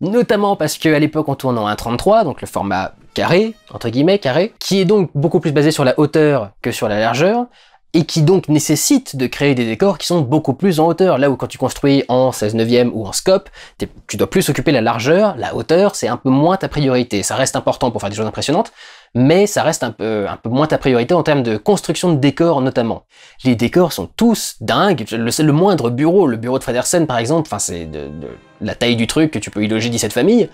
Notamment parce qu'à l'époque on tourne en un virgule trente-trois, donc le format carré, entre guillemets carré, qui est donc beaucoup plus basé sur la hauteur que sur la largeur, et qui donc nécessite de créer des décors qui sont beaucoup plus en hauteur, là où quand tu construis en seize neuvième ou en scope, tu dois plus occuper la largeur, la hauteur c'est un peu moins ta priorité, ça reste important pour faire des choses impressionnantes, mais ça reste un peu, un peu moins ta priorité en termes de construction de décors notamment. Les décors sont tous dingues, le, le moindre bureau, le bureau de Fredersen par exemple, enfin c'est de, de la taille du truc que tu peux y loger dix-sept familles.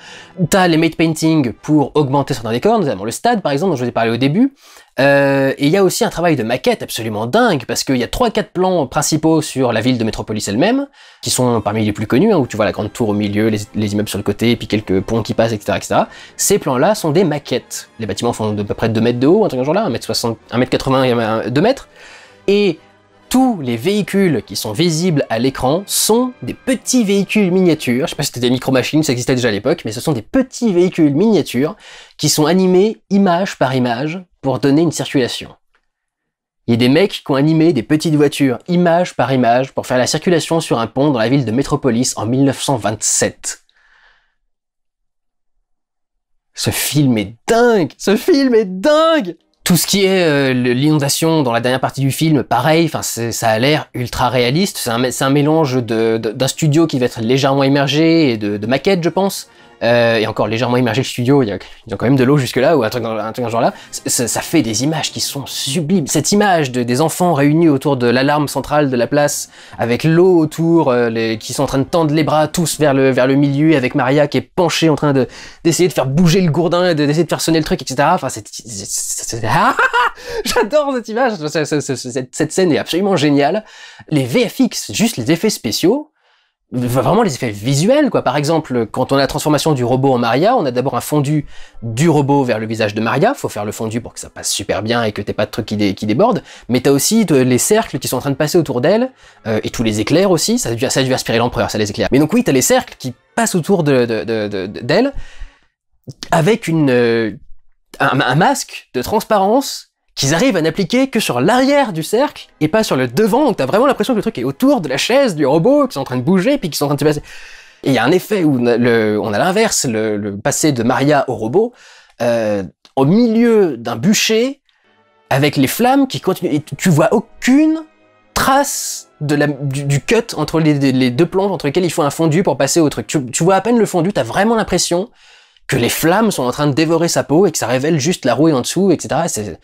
T'as les matte painting pour augmenter certains décors, notamment le stade par exemple dont je vous ai parlé au début. Euh, et il y a aussi un travail de maquette absolument dingue parce qu'il y a trois quatre plans principaux sur la ville de Metropolis elle-même qui sont parmi les plus connus, hein, où tu vois la grande tour au milieu, les, les immeubles sur le côté, et puis quelques ponts qui passent, et cetera et cetera. Ces plans-là sont des maquettes. Les bâtiments font de peu près deux mètres de haut, un truc comme genre-là, un mètre quatre-vingts, deux mètres. Et tous les véhicules qui sont visibles à l'écran sont des petits véhicules miniatures. Je sais pas si c'était des micro-machines, ça existait déjà à l'époque, mais ce sont des petits véhicules miniatures qui sont animés image par image pour donner une circulation. Il y a des mecs qui ont animé des petites voitures image par image pour faire la circulation sur un pont dans la ville de Metropolis en mille neuf cent vingt-sept. Ce film est dingue! Ce film est dingue! Tout ce qui est euh, l'inondation dans la dernière partie du film, pareil, ça a l'air ultra réaliste, c'est un, un mélange d'un studio qui va être légèrement immergé et de, de maquettes je pense, euh, et encore légèrement immergé le studio, il y a, il y a quand même de l'eau jusque là, ou un truc dans, un truc dans ce genre là, ça, ça fait des images qui sont sublimes. Cette image de, des enfants réunis autour de l'alarme centrale de la place, avec l'eau autour, euh, les, qui sont en train de tendre les bras tous vers le, vers le milieu, avec Maria qui est penchée en train d'essayer de, de faire bouger le gourdin, d'essayer de faire sonner le truc, et cetera. Enfin, c'est... Ah, j'adore cette image, cette scène est absolument géniale. Les V F X, juste les effets spéciaux, vraiment les effets visuels quoi. Par exemple, quand on a la transformation du robot en Maria, on a d'abord un fondu du robot vers le visage de Maria, faut faire le fondu pour que ça passe super bien et que t'aies pas de truc qui, dé qui déborde, mais t'as aussi les cercles qui sont en train de passer autour d'elle, euh, et tous les éclairs aussi, ça a dû, ça a dû aspirer l'empereur, ça les éclairs. Mais donc oui, t'as les cercles qui passent autour de, de, de, de, de, d'elle, avec une... Euh, Un, un masque de transparence qu'ils arrivent à n'appliquer que sur l'arrière du cercle et pas sur le devant, donc t'as vraiment l'impression que le truc est autour de la chaise du robot, qui sont en train de bouger puis qui sont en train de se passer. Et il y a un effet où le, on a l'inverse, le, le passé de Maria au robot, euh, au milieu d'un bûcher, avec les flammes qui continuent, et tu vois aucune trace de la, du, du cut entre les, les deux planches entre lesquelles il faut un fondu pour passer au truc. Tu, tu vois à peine le fondu, t'as vraiment l'impression que les flammes sont en train de dévorer sa peau et que ça révèle juste la rouille en dessous, et cetera. C'est,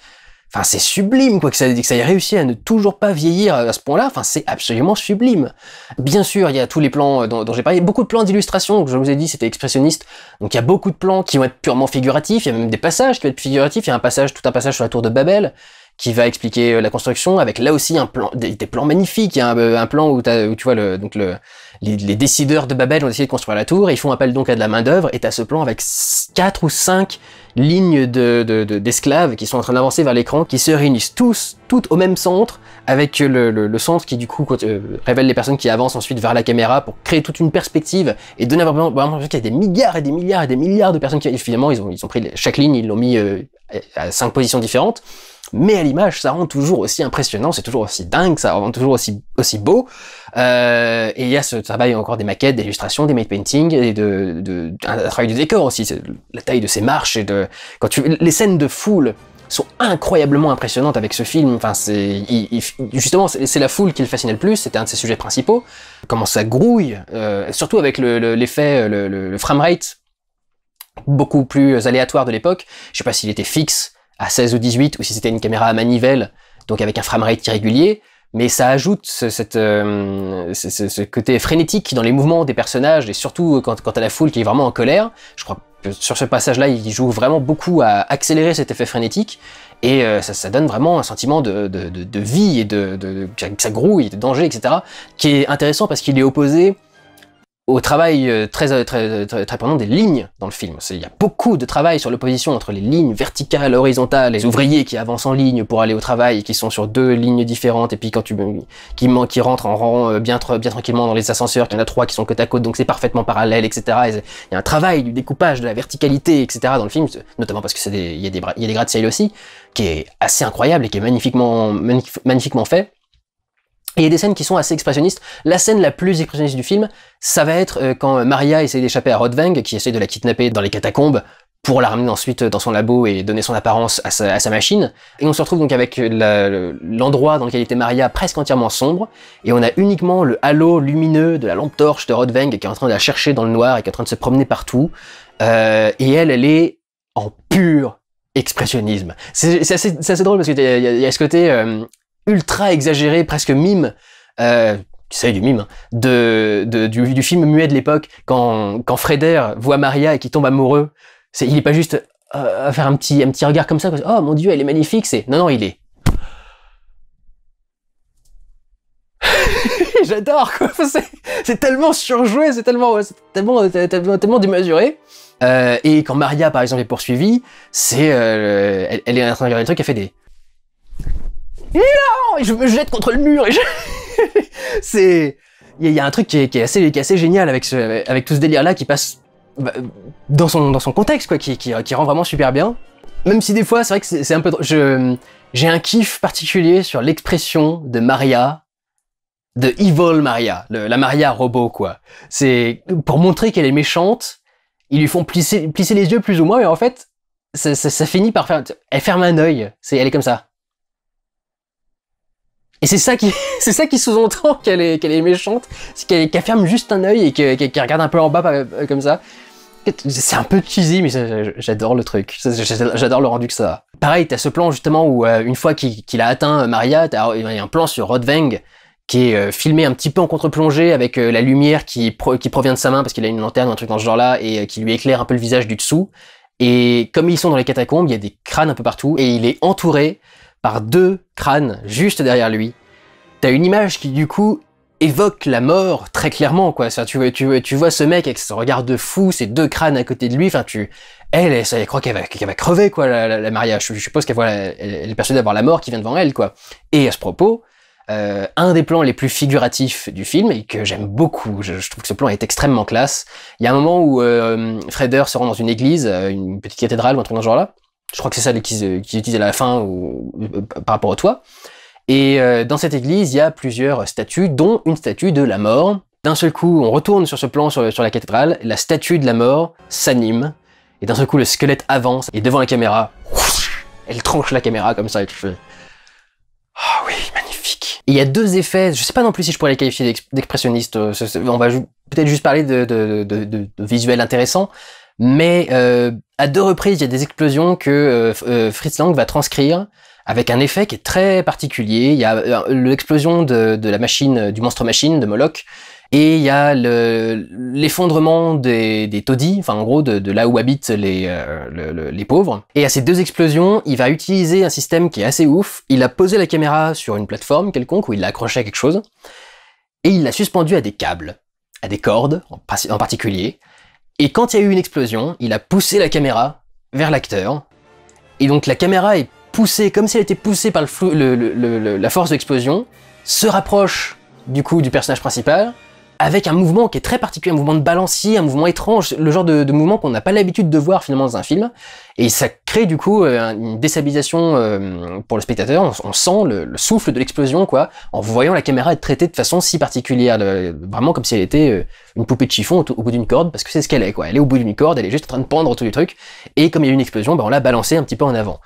enfin, c'est sublime, quoi, que ça, que ça ait réussi à ne toujours pas vieillir à ce point-là. Enfin, c'est absolument sublime. Bien sûr, il y a tous les plans dont, dont j'ai parlé, beaucoup de plans d'illustration, je vous ai dit, c'était expressionniste. Donc, il y a beaucoup de plans qui vont être purement figuratifs. Il y a même des passages qui vont être figuratifs. Il y a un passage, tout un passage sur la tour de Babel, qui va expliquer la construction, avec là aussi un plan, des, des plans magnifiques. Il y a un, un plan où, t'as, où tu vois le, donc le, les, les décideurs de Babel ont décidé de construire la tour, et ils font appel donc à de la main d'œuvre, et t'as ce plan avec quatre ou cinq lignes de, de, de, d'esclaves qui sont en train d'avancer vers l'écran, qui se réunissent tous, toutes au même centre, avec le, le, le centre qui du coup euh, révèle les personnes qui avancent ensuite vers la caméra pour créer toute une perspective, et donner vraiment, vraiment qu'il y a des milliards et des milliards et des milliards de personnes qui... Et finalement, ils ont, ils ont pris chaque ligne, ils l'ont mis euh, à cinq positions différentes, mais à l'image, ça rend toujours aussi impressionnant, c'est toujours aussi dingue, ça rend toujours aussi, aussi beau. Euh, et il y a ce travail encore des maquettes, des illustrations, des matte paintings, et de, de, de un travail du décor aussi, la taille de ces marches, et de quand tu les scènes de foule sont incroyablement impressionnantes avec ce film. Enfin, c'est justement c'est la foule qui le fascinait le plus. C'était un de ses sujets principaux. Comment ça grouille, euh, surtout avec l'effet, le, le, le, le framerate beaucoup plus aléatoire de l'époque. Je sais pas s'il était fixe à seize ou dix-huit ou si c'était une caméra à manivelle, donc avec un framerate irrégulier. Mais ça ajoute ce, cette, euh, ce, ce, ce côté frénétique dans les mouvements des personnages, et surtout quand, quand t'as la foule qui est vraiment en colère. Je crois que sur ce passage-là, il joue vraiment beaucoup à accélérer cet effet frénétique, et euh, ça, ça donne vraiment un sentiment de, de, de, de vie, et de, de, de, ça grouille, de danger, et cetera, qui est intéressant parce qu'il est opposé au travail très, très, très, très prenant des lignes dans le film. Il y a beaucoup de travail sur l'opposition entre les lignes verticales, horizontales, les ouvriers qui avancent en ligne pour aller au travail, et qui sont sur deux lignes différentes, et puis quand tu qui, qui rentrent en rang bien, bien tranquillement dans les ascenseurs, qu'il y en a trois qui sont côte à côte, donc c'est parfaitement parallèle, et cetera. Et il y a un travail du découpage, de la verticalité, et cetera dans le film, notamment parce qu'il y, y a des gratte-ciel aussi, qui est assez incroyable et qui est magnifiquement, magnif, magnifiquement fait. Et il y a des scènes qui sont assez expressionnistes. La scène la plus expressionniste du film, ça va être quand Maria essaie d'échapper à Rotwang, qui essaie de la kidnapper dans les catacombes, pour la ramener ensuite dans son labo et donner son apparence à sa, à sa machine. Et on se retrouve donc avec l'endroit dans lequel était Maria presque entièrement sombre, et on a uniquement le halo lumineux de la lampe torche de Rotwang qui est en train de la chercher dans le noir et qui est en train de se promener partout. Euh, et elle, elle est en pur expressionnisme. C'est assez, assez drôle parce qu'il y, y, y a ce côté... Euh, ultra exagéré, presque mime, euh, c'est du mime, hein, de, de, du, du film muet de l'époque, quand, quand Freder voit Maria et qu'il tombe amoureux, est, il n'est pas juste euh, à faire un petit, un petit regard comme ça, « Oh mon Dieu, elle est magnifique !» c'est Non, non, il est... J'adore, quoi. C'est tellement surjoué, c'est tellement, tellement, tellement, tellement démesuré. Euh, et quand Maria, par exemple, est poursuivie, c'est, euh, elle, elle est en train de regarder le truc, elle fait des... Non, et je me jette contre le mur et je... c'est... Il y a un truc qui est, qui est, assez, qui est assez génial avec, ce, avec tout ce délire-là qui passe bah, dans, son, dans son contexte, quoi, qui, qui, qui rend vraiment super bien. Même si des fois, c'est vrai que c'est un peu... J'ai un kiff particulier sur l'expression de Maria, de Evil Maria, le, la Maria robot, quoi. C'est... Pour montrer qu'elle est méchante, ils lui font plisser, plisser les yeux plus ou moins, mais en fait, ça, ça, ça finit par faire... Elle ferme un œil, c'est, elle est comme ça. Et c'est ça qui, c'est ça qui sous-entend qu'elle est, qu'elle est méchante, c'est qu'elle, qu'elle ferme juste un œil et qu'elle, qu'elle regarde un peu en bas comme ça. C'est un peu cheesy, mais j'adore le truc, j'adore le rendu que ça a. Pareil, t'as ce plan justement où une fois qu'il, qu'il a atteint Maria, t'as, il y a un plan sur Rotwang qui est filmé un petit peu en contre-plongée avec la lumière qui, pro, qui provient de sa main parce qu'il a une lanterne ou un truc dans ce genre-là et qui lui éclaire un peu le visage du dessous. Et comme ils sont dans les catacombes, il y a des crânes un peu partout et il est entouré par deux crânes juste derrière lui. T'as une image qui du coup évoque la mort très clairement, quoi. Enfin, tu, vois, tu, vois, tu vois ce mec avec ce regard de fou, ces deux crânes à côté de lui, enfin tu... Elle, elle, elle croit qu'elle va, qu'elle va crever, quoi, la, la, la Maria. Je, je suppose qu'elle voit, la, elle, elle est persuadée d'avoir la mort qui vient devant elle, quoi. Et à ce propos, euh, un des plans les plus figuratifs du film, et que j'aime beaucoup, je, je trouve que ce plan est extrêmement classe. Il y a un moment où euh, Freder se rend dans une église, une petite cathédrale ou un truc dans ce genre-là. Je crois que c'est ça qu'ils qu'ils utilisent à la fin ou, euh, par rapport au toit. Et euh, dans cette église, il y a plusieurs statues, dont une statue de la mort. D'un seul coup, on retourne sur ce plan sur, sur la cathédrale, la statue de la mort s'anime, et d'un seul coup, le squelette avance, et devant la caméra, elle tranche la caméra comme ça, et tu fais... Ah oui, magnifique. Et il y a deux effets, je sais pas non plus si je pourrais les qualifier d'expressionnistes, on va ju peut-être juste parler de, de, de, de, de visuels intéressants, mais euh, à deux reprises, il y a des explosions que euh, Fritz Lang va transcrire avec un effet qui est très particulier. Il y a euh, l'explosion de, de la machine, du monstre machine, de Moloch, et il y a l'effondrement le, des, des taudis, enfin en gros de, de là où habitent les, euh, le, le, les pauvres. Et à ces deux explosions, il va utiliser un système qui est assez ouf. Il a posé la caméra sur une plateforme quelconque où il l'a accrochée à quelque chose, et il l'a suspendue à des câbles, à des cordes en, en particulier. Et quand il y a eu une explosion, il a poussé la caméra vers l'acteur. Et donc la caméra est poussée, comme si elle était poussée par le flou, le, le, le, la force de l'explosion, se rapproche du coup du personnage principal, avec un mouvement qui est très particulier, un mouvement de balancier, un mouvement étrange, le genre de, de mouvement qu'on n'a pas l'habitude de voir finalement dans un film. Et ça crée du coup une déstabilisation pour le spectateur, on, on sent le, le souffle de l'explosion, quoi, en voyant la caméra être traitée de façon si particulière, le, vraiment comme si elle était une poupée de chiffon au, au bout d'une corde, parce que c'est ce qu'elle est, quoi. Elle est au bout d'une corde, elle est juste en train de pendre autour du truc, et comme il y a eu une explosion, ben on l'a balancée un petit peu en avant.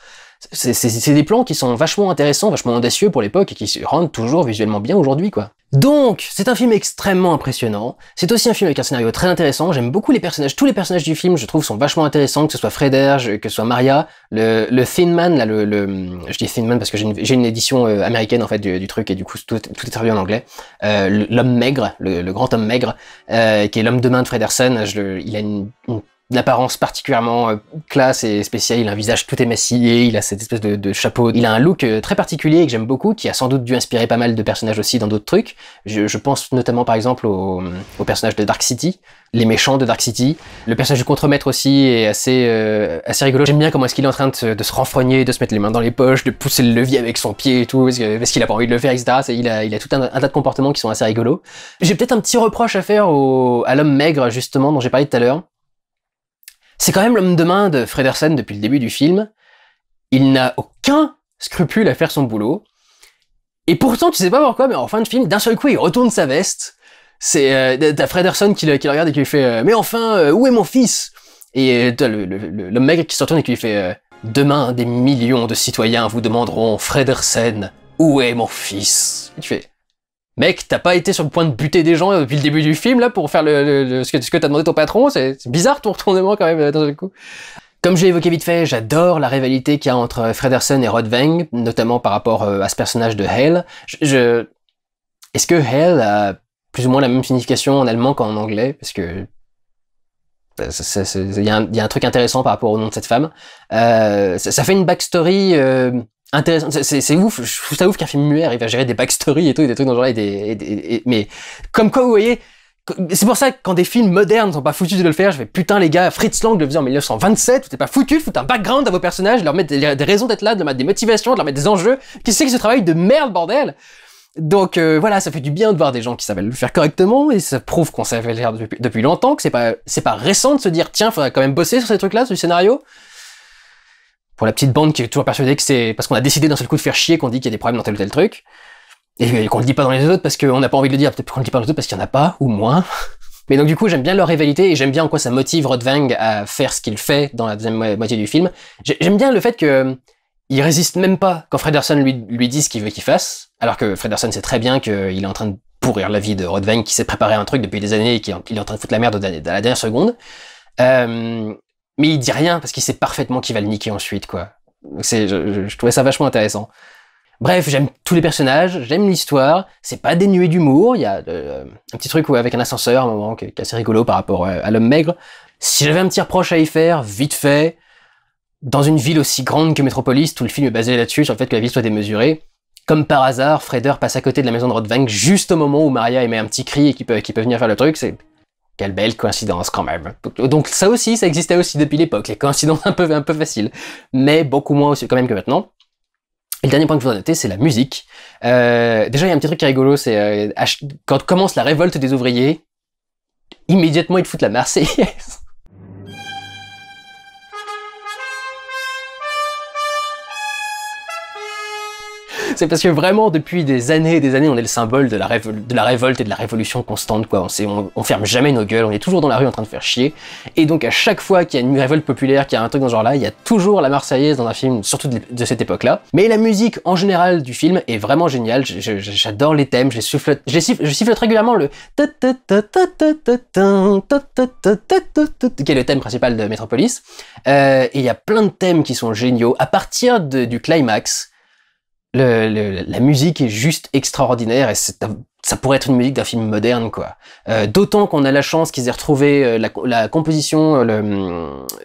C'est des plans qui sont vachement intéressants, vachement audacieux pour l'époque et qui se rendent toujours visuellement bien aujourd'hui, quoi. Donc, c'est un film extrêmement impressionnant. C'est aussi un film avec un scénario très intéressant. J'aime beaucoup les personnages. Tous les personnages du film, je trouve, sont vachement intéressants, que ce soit Freder, que ce soit Maria, le, le Thin Man, là, le, le... Je dis Thin Man parce que j'ai une, une édition euh, américaine, en fait, du, du truc, et du coup, tout, tout est traduit en anglais. Euh, l'homme maigre, le, le grand homme maigre, euh, qui est l'homme de main de Fredersen. Je le, il a une... une Une apparence particulièrement classe et spéciale, il a un visage tout émacié, il a cette espèce de, de chapeau, il a un look très particulier que j'aime beaucoup, qui a sans doute dû inspirer pas mal de personnages aussi dans d'autres trucs. Je, je pense notamment par exemple au, au personnage de Dark City, les méchants de Dark City. Le personnage du contremaître aussi est assez, euh, assez rigolo. J'aime bien comment est-ce qu'il est en train de se, de se renfrogner, de se mettre les mains dans les poches, de pousser le levier avec son pied et tout, parce qu'il qu a pas envie de le faire, et cetera. Il a, il a tout un, un tas de comportements qui sont assez rigolos. J'ai peut-être un petit reproche à faire au, à l'homme maigre justement dont j'ai parlé tout à l'heure. C'est quand même l'homme de main de Fredersen depuis le début du film. Il n'a aucun scrupule à faire son boulot. Et pourtant, tu sais pas pourquoi, mais en fin de film, d'un seul coup, il retourne sa veste. C'est euh, t'as Fredersen qui le, qui le regarde et qui lui fait euh, « Mais enfin, euh, où est mon fils ?» Et euh, t'as le, le, le, le maigre qui se retourne et qui lui fait euh, « Demain, des millions de citoyens vous demanderont, Fredersen, où est mon fils ?» Et tu fais « Mec, t'as pas été sur le point de buter des gens depuis le début du film, là, pour faire le, le, le, ce que, ce que t'as demandé ton patron, c'est bizarre ton retournement, quand même, d'un coup. » Comme je l'ai évoqué vite fait, j'adore la rivalité qu'il y a entre Fredersen et Rotwang, notamment par rapport à ce personnage de Hell. Je, je... Est-ce que Hell a plus ou moins la même signification en allemand qu'en anglais? Parce que... Il y, y a un truc intéressant par rapport au nom de cette femme. Euh, ça, ça fait une backstory... Euh... intéressant, c'est ouf, je trouve ça ouf qu'un film muet arrive à gérer des backstories et tout, et des trucs dans le genre, et des, et des et, mais comme quoi vous voyez, c'est pour ça que quand des films modernes sont pas foutus de le faire, je fais putain les gars, Fritz Lang le faisait en mille neuf cent vingt-sept, vous êtes pas foutus, foutez un background à vos personnages, de leur mettre des, des raisons d'être là, de leur mettre des motivations, de leur mettre des enjeux, qui c'est que ce travail de merde bordel. Donc euh, voilà, ça fait du bien de voir des gens qui savent le faire correctement, et ça prouve qu'on savait le faire depuis, depuis longtemps, que c'est pas, c'est pas récent de se dire tiens, faudrait quand même bosser sur ces trucs-là, sur le scénario. Pour la petite bande qui est toujours persuadée que c'est parce qu'on a décidé d'un seul coup de faire chier qu'on dit qu'il y a des problèmes dans tel ou tel truc, et qu'on le dit pas dans les autres parce qu'on n'a pas envie de le dire, peut-être qu'on le dit pas dans les autres parce qu'il y en a pas, ou moins. Mais donc du coup, j'aime bien leur rivalité, et j'aime bien en quoi ça motive Rotwang à faire ce qu'il fait dans la deuxième mo moitié du film. J'aime bien le fait que il résiste même pas quand Fredersen lui, lui dit ce qu'il veut qu'il fasse, alors que Fredersen sait très bien qu'il est en train de pourrir la vie de Rotwang, qui s'est préparé un truc depuis des années et qui est en train de foutre la merde à la dernière seconde. Euh... Mais il dit rien, parce qu'il sait parfaitement qu'il va le niquer ensuite, quoi. Je, je, je trouvais ça vachement intéressant. Bref, j'aime tous les personnages, j'aime l'histoire, c'est pas dénué d'humour, il y a euh, un petit truc où, avec un ascenseur, à un moment, qui est assez rigolo par rapport à l'homme maigre. Si j'avais un petit reproche à y faire, vite fait, dans une ville aussi grande que Metropolis, tout le film est basé là-dessus, sur le fait que la ville soit démesurée, comme par hasard, Freder passe à côté de la maison de Rotwang juste au moment où Maria émet un petit cri et qui peut, qui peut venir faire le truc, c'est... Quelle belle coïncidence, quand même. Donc ça aussi, ça existait aussi depuis l'époque, les coïncidences un peu, un peu faciles, mais beaucoup moins aussi quand même que maintenant. Et le dernier point que je voudrais noter, c'est la musique. Euh, déjà, il y a un petit truc qui est rigolo, c'est euh, quand commence la révolte des ouvriers, immédiatement, ils te foutent la Marseillaise. C'est parce que vraiment, depuis des années et des années, on est le symbole de la, révol de la révolte et de la révolution constante, quoi. On, on, on ferme jamais nos gueules, on est toujours dans la rue en train de faire chier. Et donc, à chaque fois qu'il y a une révolte populaire, qu'il y a un truc dans ce genre-là, il y a toujours la Marseillaise dans un film, surtout de, de cette époque-là. Mais la musique, en général, du film est vraiment géniale. J'adore les thèmes, je les souffle, je les siffle, je siffle régulièrement le... qui est le thème principal de Metropolis. Euh, et il y a plein de thèmes qui sont géniaux. À partir de, du climax... Le, le, la musique est juste extraordinaire et ça pourrait être une musique d'un film moderne, quoi. Euh, D'autant qu'on a la chance qu'ils aient retrouvé euh, la, la composition, le,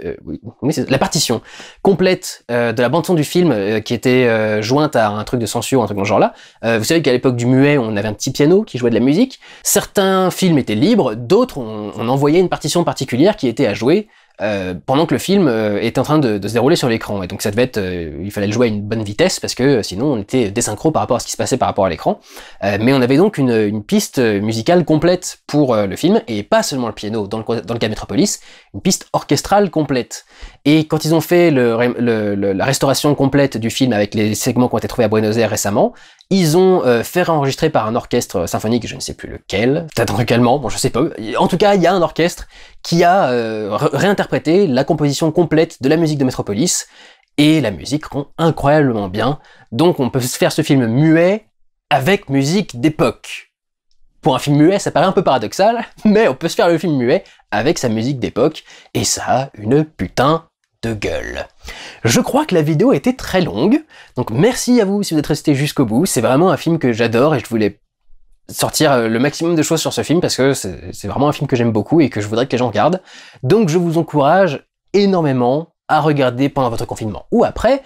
euh, oui, oui, la partition complète euh, de la bande son du film euh, qui était euh, jointe à un truc de censure, un truc dans ce genre-là. Euh, vous savez qu'à l'époque du muet, on avait un petit piano qui jouait de la musique. Certains films étaient libres, d'autres on, on envoyait une partition particulière qui était à jouer Euh, pendant que le film euh, était en train de, de se dérouler sur l'écran, et donc ça devait être, euh, il fallait le jouer à une bonne vitesse parce que euh, sinon on était désynchro par rapport à ce qui se passait par rapport à l'écran, euh, mais on avait donc une, une piste musicale complète pour euh, le film, et pas seulement le piano dans le, dans le cas de Metropolis, une piste orchestrale complète. Et quand ils ont fait le, le, le, la restauration complète du film avec les segments qui ont été trouvés à Buenos Aires récemment, ils ont euh, fait réenregistrer par un orchestre symphonique, je ne sais plus lequel, peut-être un truc allemand, bon je sais pas, en tout cas il y a un orchestre qui a euh, réinterprété la composition complète de la musique de Metropolis, et la musique rend incroyablement bien, donc on peut faire ce film muet avec musique d'époque. Pour un film muet, ça paraît un peu paradoxal, mais on peut se faire le film muet avec sa musique d'époque, et ça a une putain de gueule. Je crois que la vidéo était très longue, donc merci à vous si vous êtes restés jusqu'au bout, c'est vraiment un film que j'adore et je voulais sortir le maximum de choses sur ce film parce que c'est vraiment un film que j'aime beaucoup et que je voudrais que les gens regardent. Donc je vous encourage énormément à regarder pendant votre confinement ou après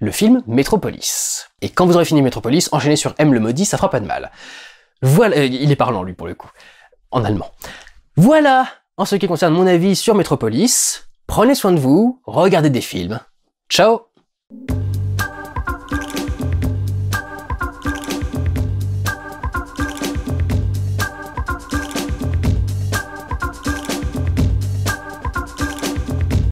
le film Metropolis. Et quand vous aurez fini Metropolis, enchaînez sur M le maudit, ça fera pas de mal. Voilà, il est parlant lui pour le coup, en allemand. Voilà en ce qui concerne mon avis sur Metropolis. Prenez soin de vous, regardez des films. Ciao!